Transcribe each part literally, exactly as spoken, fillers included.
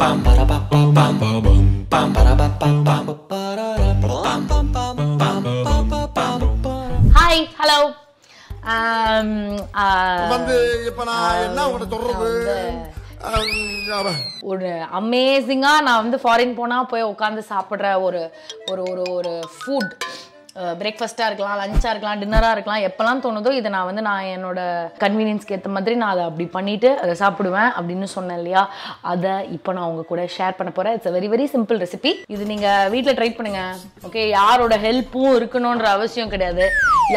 pam para pa pam pam pam para pa pam pam pam pam. Hi, hello. Um uh வந்து இப்ப நான் என்ன உன்கிட்ட சொல்றது? ஒரு அமேசிங்கா நான் வந்து ஃபாரின் போனா போய் உட்கார்ந்து சாப்பிடுற ஒரு ஒரு ஒரு food breakfast ah irukkalam lunch ah irukkalam dinner ah irukkalam eppalam thonudho idu na vandu na enoda convenience ku etha madri na adha apdi pannite adha saapduven appadinu sonna illaya adha ipo na unga kuda share panna pora. It's a very very simple recipe. Idu neenga veetla try pannunga, okay? Yaroda help um irukonondra avashyam kediyadhu,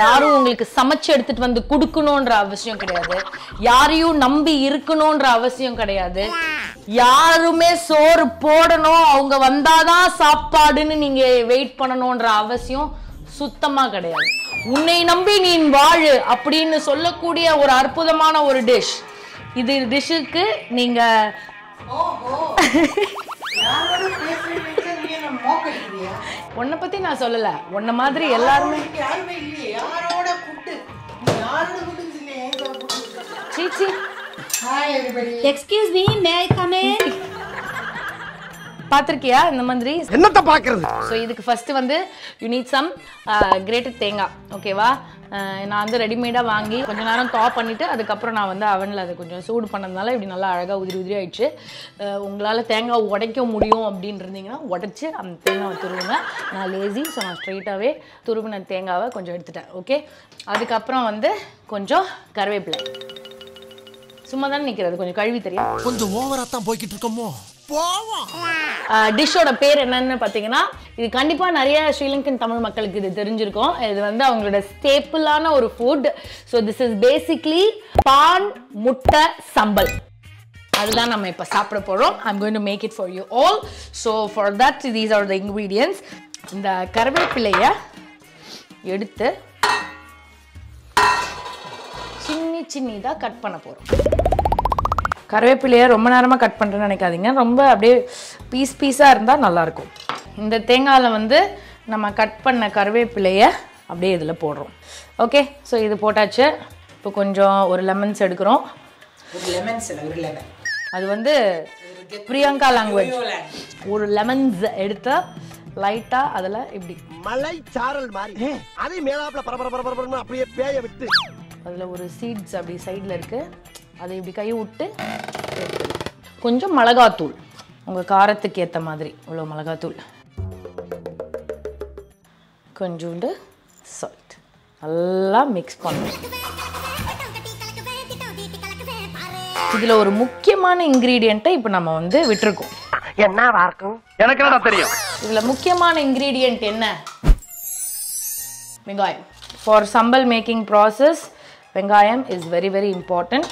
yarum ungalku samachi edutittu vandu kudukonondra avashyam kediyadhu, yariyum nambi irukonondra avashyam kediyadhu, yarume soru podano avanga vandada saapadu nu neenga wait pananondra avashyam சுத்தமா கிடையாது. உன்னை நம்பி நீ வாழு அப்படின்னு சொல்லக்கூடிய ஒரு அற்புதமான ஒரு டிஷ் இது. டிஷ்க்கு நீங்க ஓஹோ யாரோட பேசிட்டு நீ என்ன மோக்கடிறியா? உன்னை பத்தி நான் சொல்லல, உன்ன மாதிரி எல்லாரும் யாருமே இல்ல. யாரோட குட்டு யாரோட குட்டு இல்லையே சீச்சி. Hi everybody, excuse me, may I come in? பாத்திருக்கியா இந்த மாதிரி என்னத்தை பாக்குறது? சோ இதுக்கு ஃபர்ஸ்ட் வந்து யூ நீட் சம் கிரேட்டட் தேங்காய், ஓகேவா? நான் வந்து ரெடிமேடா வாங்கி கொஞ்ச நேரம் தா பண்ணிட்டு அதுக்கப்புறம் நான் வந்து அவன்ல அதை கொஞ்சம் சூடு பண்ணதுனால இப்படி நல்லா அழகா உதிரி உதிரி ஆயிடுச்சு. உங்களால தேங்காய் உடைக்க முடியும் அப்படின்னு இருந்தீங்கன்னா உடைச்சு அந்த தேங்காவை துருவுங்க. நான் லேசி, ஸோ நான் ஸ்ட்ரெயிட்டாகவே துருவின தேங்காவை கொஞ்சம் எடுத்துட்டேன், ஓகே? அதுக்கப்புறம் வந்து கொஞ்சம் கருவேப்பிலை சும்மா தானே நிற்கிறது, கொஞ்சம் கழுவி தெரியும். கொஞ்சம் ஓவரா தான் போய்கிட்டு இருக்கோமோ? டிஷ்ஷோட பேர் என்னன்னு பார்த்தீங்கன்னா, இது கண்டிப்பாக நிறைய ஸ்ரீலங்கன் தமிழ் மக்களுக்கு இது தெரிஞ்சிருக்கும். இது வந்து அவங்களோட ஸ்டேப்பிளான ஒரு food. So this is basically பான் முட்டை சம்பல். அதுதான் நம்ம இப்போ சாப்பிட போகிறோம். I'm going to make it for you all. So for that these are the ingredients. இந்த கருவேப்பிலையை எடுத்து சின்னி சின்னதாக கட் பண்ண போகிறோம். கருவேப்பிலையை ரொம்ப நேரமாக கட் பண்ணுறேன்னு நினைக்காதீங்க, ரொம்ப அப்படியே பீஸ் பீஸாக இருந்தால் நல்லாயிருக்கும். இந்த தேங்காயில் வந்து நம்ம கட் பண்ண கருவேப்பிலையை அப்படியே இதில் போடுறோம், ஓகே? ஸோ இது போட்டாச்சு. இப்போ கொஞ்சம் ஒரு லெமன்ஸ் எடுக்கிறோம். லெமன்ஸ் இல்லை, ஒரு லெமன். அது வந்து பிரியங்கா லாங்குவேஜ். ஒரு லெமன்ஸ் எடுத்து லைட்டாக அதில் இப்படி மலை சாரல் மாதிரி அதே மேலாப்பில் பரபர பரபரன்னு அப்படியே பேய விட்டு அதில் ஒரு சீட்ஸ் அப்படி சைடில் இருக்குது, அதை இப்படி கையை விட்டு கொஞ்சம் மிளகாத்தூள் உங்கள் காரத்துக்கு ஏற்ற மாதிரி, இவ்வளோ மிளகாத்தூள், கொஞ்சோண்டு சால்ட், நல்லா மிக்ஸ் பண்ணுவோம். இதில் ஒரு முக்கியமான இன்க்ரீடியண்ட்டை இப்போ நம்ம வந்து விட்டுருக்கோம். என்ன இருக்கும் எனக்கு என்ன தெரியும்? இதில் முக்கியமான இன்க்ரீடியண்ட் என்ன? வெங்காயம். ஃபார் சம்பல் மேக்கிங் ப்ராசஸ் வெங்காயம் இஸ் வெரி வெரி இம்பார்ட்டண்ட்.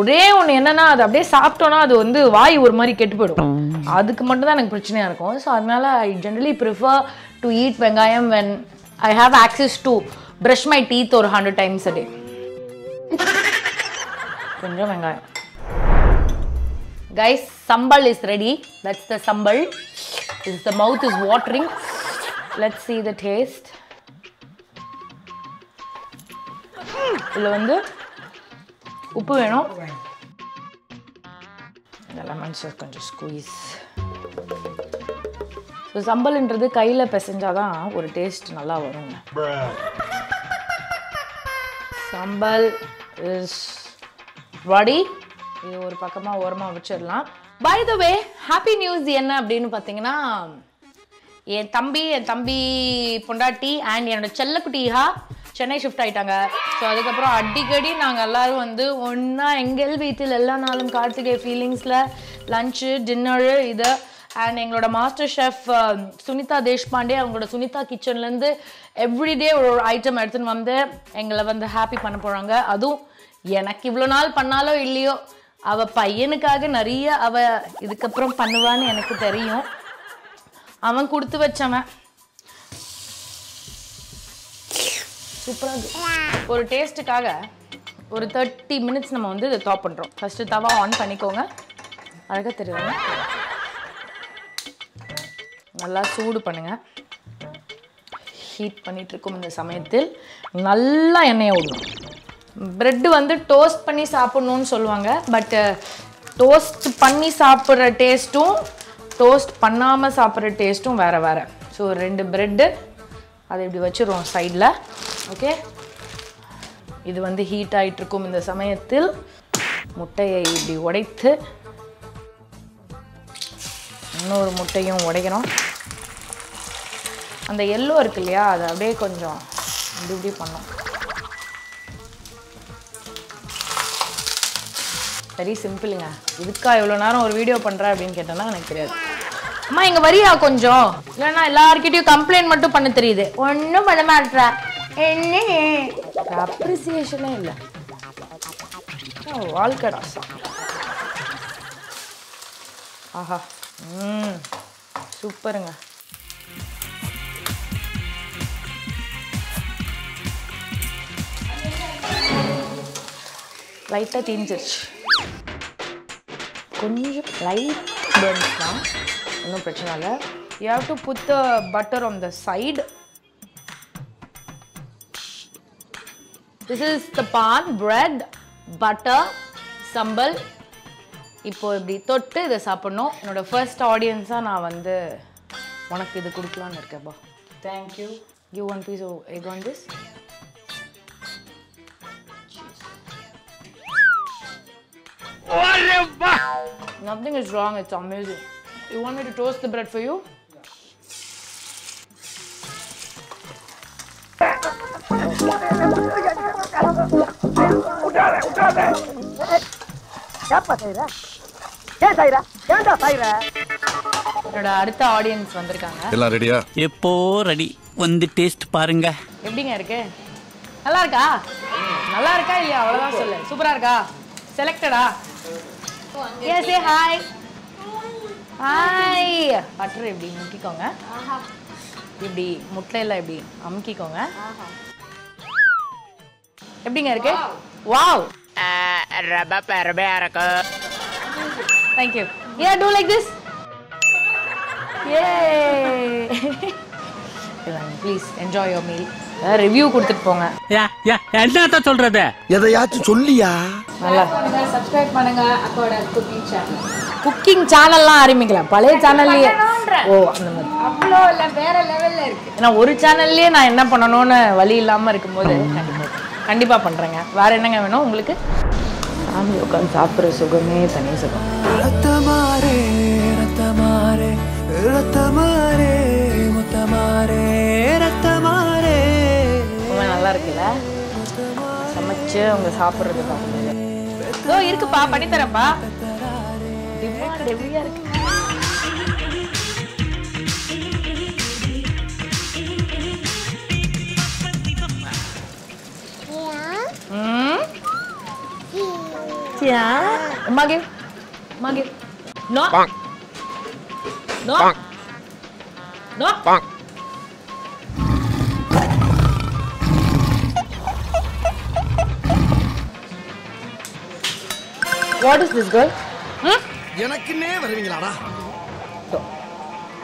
ஒரே ஒன்று என்னன்னா, அது அப்படியே சாப்பிட்டோன்னா அது வந்து வாய் ஒரு மாதிரி கெட்டு போயிடும். அதுக்கு மட்டும்தான் எனக்கு பிரச்சனையாக இருக்கும். ஸோ அதனால I generally prefer to eat வெங்காயம் when I have access to brush my teeth ஒரு ஹண்ட்ரட் டைம்ஸ் அ டே. கொஞ்சம் வெங்காயம். Guys, Chambal is ready. That's the Chambal. Is the mouth is watering. Let's see the taste. இதில் வந்து உப்பு வேணும். Lemon juice கொஞ்சம் squeeze. So சம்பல்ன்றது கையில் பிசைஞ்சாதான் ஒரு டேஸ்ட் நல்லா வருங்க. சம்பல் இஸ் ரெடி. இது ஒரு பக்கமாக ஓரமாக வச்சிடலாம். By the way, happy news என்ன அப்படின்னு பார்த்தீங்கன்னா, என் தம்பி என் தம்பி பொண்டாட்டி அண்ட் என்னோட செல்லக்குட்டியா சென்னை ஷிஃப்ட் ஆகிட்டாங்க. ஸோ அதுக்கப்புறம் அடிக்கடி நாங்கள் எல்லோரும் வந்து ஒன்றா எங்கள் வீட்டில் எல்லா நாளும் கார்த்திகை ஃபீலிங்ஸில் லஞ்சு டின்னரு இதை அண்ட் எங்களோட மாஸ்டர் ஷெஃப் சுனிதா தேஷ்பாண்டே அவங்களோட சுனிதா கிச்சன்லேருந்து எவ்ரிடே ஒரு ஒரு ஐட்டம் எடுத்துன்னு வந்து எங்களை வந்து ஹாப்பி பண்ண போகிறாங்க. அதுவும் எனக்கு இவ்வளோ நாள் பண்ணாலோ இல்லையோ, அவள் பையனுக்காக நிறைய அவள் இதுக்கப்புறம் பண்ணுவான்னு எனக்கு தெரியும். அவன் கொடுத்து வச்சவன். சூப்பரா இருக்கு. ஒரு டேஸ்ட்டுக்காக ஒரு thirty மினிட்ஸ் நம்ம வந்து இத டாப் பண்றோம். ஃபர்ஸ்ட் தவா ஆன் பண்ணிக்கோங்க. அழகா தெரியும். நல்லா சூடு பண்ணுங்க. ஹீட் பண்ணிட்டு இருக்கும் இந்த சமயத்தில் நல்லா எண்ணெய் ஊற்றணும். பிரெட் வந்து டோஸ்ட் பண்ணி சாப்பிடணும்னு சொல்வாங்க. பட் டோஸ்ட் பண்ணி சாப்பிடுற டேஸ்டும் டோஸ்ட் பண்ணாம சாப்பிடுற டேஸ்டும் வேற வேற. சோ ரெண்டு பிரெட் அதை இப்படி வச்சிரோம் சைடுல. ஓகே. இது வந்து ஹீட் ஆயிட்டு இருக்கும் இந்த சமயத்தில் முட்டையை இப்படி உடைத்து இன்னொரு முட்டையும் உடைக்கிறோம். அந்த yellow இருக்கு இல்லையா அது அப்படியே கொஞ்சம் இப்படி இப்படி பண்ணோம். வெரி சிம்பிளுங்க. இதுக்கா இவ்வளோ நேரம் ஒரு வீடியோ பண்ணுறேன் அப்படின்னு கேட்டோன்னா எனக்கு தெரியாது. அம்மா இங்கே வரியா கொஞ்சம் இல்லைன்னா எல்லாருக்கிட்டையும் கம்ப்ளைண்ட் மட்டும் பண்ண தெரியுது, ஒன்றும் பண்ண மாட்டேறா என்ன அப்ரிசியேஷனே இல்லை. வாழ்க்கடா ஆஹா ம் சூப்பருங்க. லைட்டாக தீஞ்சிருச்சு, கொஞ்சம் லைட் பர்ன்ஸ் தான், ஒன்றும் பிரச்சனை இல்லை. You have to put the butter on the side. This is the porn bread butter சம்பல். இப்போது இப்படி தொட்டு இதை சாப்பிட்ணும். என்னோடய ஃபர்ஸ்ட் ஆடியன்ஸாக நான் வந்து உனக்கு இது கொடுக்கலான்னு இருக்கேன்ப்பா. Thank you. Give one piece of egg on this. Nothing is wrong, it's amazing. You want me to toast the bread for you? என்னோட அடுத்த ஆடியன்ஸ் வந்திருக்காங்க. எல்லாம் ரெடியா? எப்போ ரெடி வந்து டேஸ்ட் பாருங்க. எப்படிங்க இருக்கு? நல்லா இருக்கா? நல்லா இருக்கா இல்லையா அவ்வளவுதான் சொல்லு. சூப்பரா இருக்கா? செலக்டடா? Yeah, say hi. Hi. Butter இப்படி முக்கிக்கோங்க, இப்படி முட்டையில இப்படி அமுக்கிக்கோங்க. எப்படிங்க இருக்கு? வாவ். ரபா பரபையா இருக்கு. Thank you. Yeah, do like this. Yay. Please enjoy your meal. Review கொடுத்துட்டு போங்க. யா யா என்னடா சொல்றத? எதையாச்சும் சொல்லியா? நல்லா Subscribe பண்ணுங்க அக்கோட குக்கிங் சேனல். குக்கிங் சேனல்லாம் ஆரம்பிக்கல. பழைய சேனல்லையே ஓ அந்த மாதிரி அவ்ளோ இல்ல வேற லெவல்ல இருக்கு. நான் ஒரு சேனல்லையே நான் என்ன பண்ணனும்னு வழி இல்லாம இருக்கும்போது கண்டிப்பா கண்டிப்பா பண்றேங்க. வேற என்னங்க வேணும் உங்களுக்கு? ஆமி உட்கார்ந்து சாப்பிடுற சுகமே தனி சுகம். ரத்தமாரே ரத்தமாரே ரத்தமாரே முத்தமாரே ரத்தமாரே. நல்லா இருக்குல்ல? சமைச்சு அவங்க சாப்பிடுறது பாருங்க. ஓ இருக்குப்பா பண்ணி தரப்பா. டிமாண்ட் ஹெவியா இருக்கு. யா மகே மகே no no no What is this girl? Hmm? எனக்குனே வருவீங்களாடா?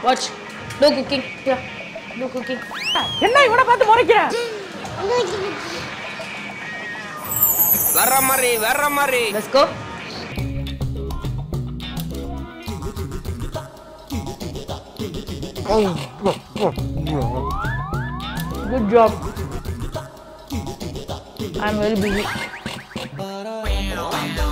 Watch. No cooking. Yeah. No cooking. என்ன இவனை பார்த்து முறைக்கிற? வர மாதிரி வர மாதிரி. Let's go. Good job. I'm very busy.